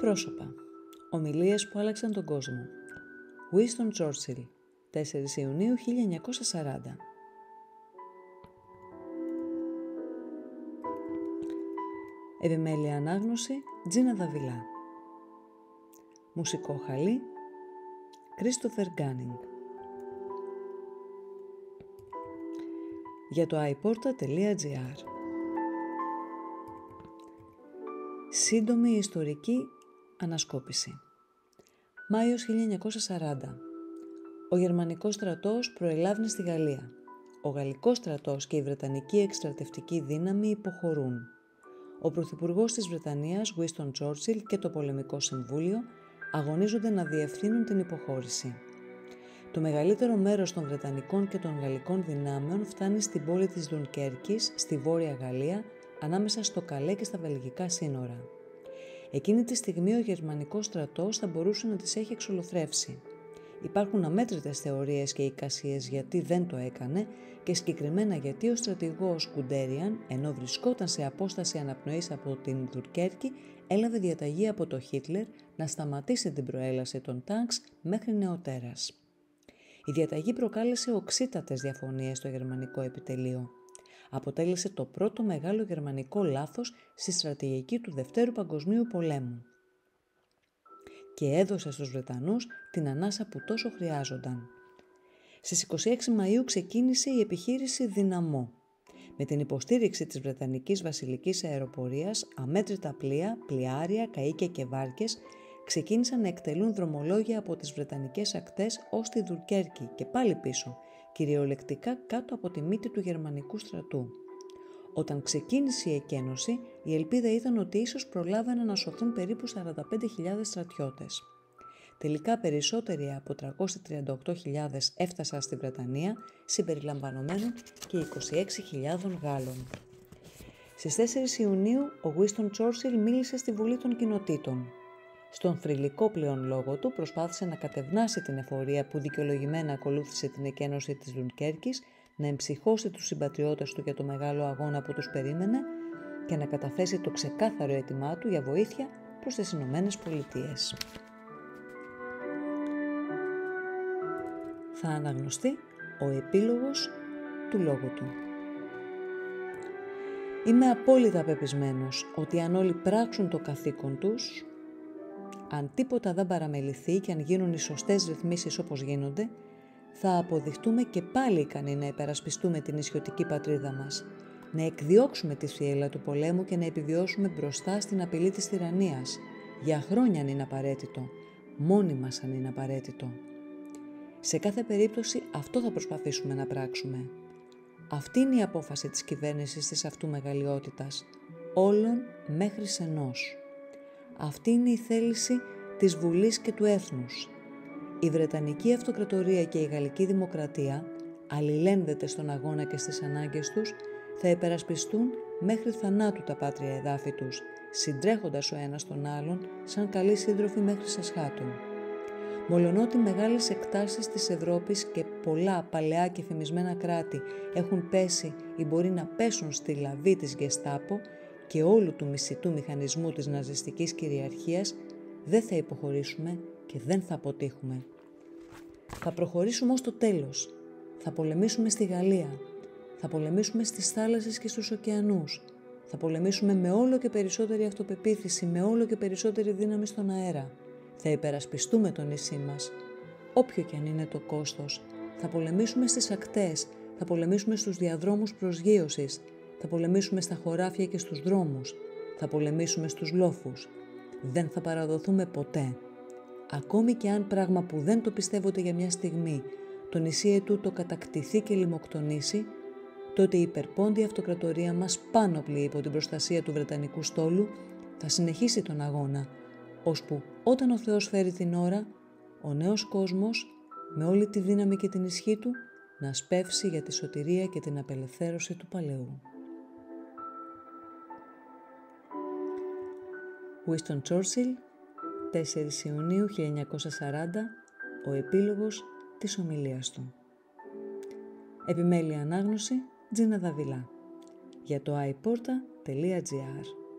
Πρόσωπα. Ομιλίες που άλλαξαν τον κόσμο. Winston Churchill, 4 Ιουνίου 1940. Επιμέλεια ανάγνωση Τζίνα Δαβιλά. Μουσικό χαλί Κρίστοφερ Γκάνινγκ. Για το iPorta.gr. Σύντομη ιστορική ανασκόπηση. Μάιος 1940. Ο γερμανικός στρατός προελάβνει στη Γαλλία. Ο γαλλικός στρατός και η βρετανική εκστρατευτική δύναμη υποχωρούν. Ο πρωθυπουργός της Βρετανίας, Winston Churchill, και το πολεμικό συμβούλιο αγωνίζονται να διευθύνουν την υποχώρηση. Το μεγαλύτερο μέρος των βρετανικών και των γαλλικών δυνάμεων φτάνει στην πόλη της Δουνκέρκης, στη Βόρεια Γαλλία, ανάμεσα στο Καλέ και στα βελγικά σύνορα. Εκείνη τη στιγμή ο γερμανικός στρατός θα μπορούσε να τις έχει εξολοθρεύσει. Υπάρχουν αμέτρητες θεωρίες και εικασίες γιατί δεν το έκανε και συγκεκριμένα γιατί ο στρατηγός Κουντέριαν, ενώ βρισκόταν σε απόσταση αναπνοής από την Δουνκέρκη, έλαβε διαταγή από το Χίτλερ να σταματήσει την προέλαση των τάγκς μέχρι νεοτέρας. Η διαταγή προκάλεσε οξύτατες διαφωνίες στο γερμανικό επιτελείο. Αποτέλεσε το πρώτο μεγάλο γερμανικό λάθος στη στρατηγική του Δευτέρου Παγκοσμίου Πολέμου και έδωσε στους Βρετανούς την ανάσα που τόσο χρειάζονταν. Στις 26 Μαΐου ξεκίνησε η επιχείρηση Δυναμό. Με την υποστήριξη της Βρετανικής Βασιλικής Αεροπορίας, αμέτρητα πλοία, πλοιάρια, καΐκια και βάρκες ξεκίνησαν να εκτελούν δρομολόγια από τις Βρετανικές ακτές ως τη Δουνκέρκη και πάλι πίσω, κυριολεκτικά κάτω από τη μύτη του γερμανικού στρατού. Όταν ξεκίνησε η εκένωση, η ελπίδα ήταν ότι ίσως προλάβαιναν να σωθούν περίπου 45.000 στρατιώτες. Τελικά περισσότεροι από 338.000 έφτασαν στη Βρετανία, συμπεριλαμβανομένων και 26.000 Γάλλων. Στις 4 Ιουνίου, ο Winston Churchill μίλησε στη Βουλή των Κοινοτήτων. Στον θρυλικό πλέον λόγο του προσπάθησε να κατευνάσει την εφορία που δικαιολογημένα ακολούθησε την εκένωση της Δουνκέρκης, να εμψυχώσει τους συμπατριώτες του για το μεγάλο αγώνα που τους περίμενε και να καταθέσει το ξεκάθαρο αίτημά του για βοήθεια προς τις Ηνωμένες Πολιτείες. Θα αναγνωστεί ο επίλογος του λόγου του. Είμαι απόλυτα πεπισμένος ότι αν όλοι πράξουν το καθήκον τους, αν τίποτα δεν παραμεληθεί και αν γίνουν οι σωστές ρυθμίσεις όπως γίνονται, θα αποδειχτούμε και πάλι ικανοί να υπερασπιστούμε την ισιωτική πατρίδα μας, να εκδιώξουμε τη θύελλα του πολέμου και να επιβιώσουμε μπροστά στην απειλή της τυραννίας, για χρόνια αν είναι απαραίτητο, μόνοι μας αν είναι απαραίτητο. Σε κάθε περίπτωση αυτό θα προσπαθήσουμε να πράξουμε. Αυτή είναι η απόφαση της κυβέρνησης της αυτού μεγαλειότητας, όλων μέχρις ενός. Αυτή είναι η θέληση της Βουλής και του Έθνους. Η Βρετανική Αυτοκρατορία και η Γαλλική Δημοκρατία, αλληλένδεται στον αγώνα και στις ανάγκες τους, θα υπερασπιστούν μέχρι θανάτου τα πάτρια εδάφη τους, συντρέχοντας ο ένας τον άλλον σαν καλοί σύντροφοι μέχρι σε σχάτων. Μολονότι μεγάλες εκτάσεις της Ευρώπης και πολλά παλαιά και φημισμένα κράτη έχουν πέσει ή μπορεί να πέσουν στη λαβή της Γεστάπο και όλου του μισητού μηχανισμού της ναζιστικής κυριαρχίας, δεν θα υποχωρήσουμε και δεν θα αποτύχουμε. Θα προχωρήσουμε ως το τέλος. Θα πολεμήσουμε στη Γαλλία. Θα πολεμήσουμε στις θάλασσες και στους ωκεανούς. Θα πολεμήσουμε με όλο και περισσότερη αυτοπεποίθηση, με όλο και περισσότερη δύναμη στον αέρα. Θα υπερασπιστούμε το νησί μας, όποιο και αν είναι το κόστος. Θα πολεμήσουμε στις ακτές. Θα πολεμήσουμε στους διαδρόμους προσγείωσης. Θα πολεμήσουμε στα χωράφια και στους δρόμους. Θα πολεμήσουμε στους λόφους. Δεν θα παραδοθούμε ποτέ. Ακόμη και αν, πράγμα που δεν το πιστεύονται για μια στιγμή, το νησί ετούτο κατακτηθεί και λιμοκτονήσει, τότε η υπερπόντια αυτοκρατορία μας, πάνοπλη υπό την προστασία του Βρετανικού στόλου, θα συνεχίσει τον αγώνα, ώσπου όταν ο Θεός φέρει την ώρα, ο νέος κόσμος, με όλη τη δύναμη και την ισχύ του, να σπεύσει για τη σωτηρία και την απελευθέρωση του παλαιού. Winston Churchill, 4 Ιουνίου 1940, ο επίλογος της ομιλίας του. Επιμέλεια ανάγνωση Τζίνα Δαβιλά. Για το iPorta.gr.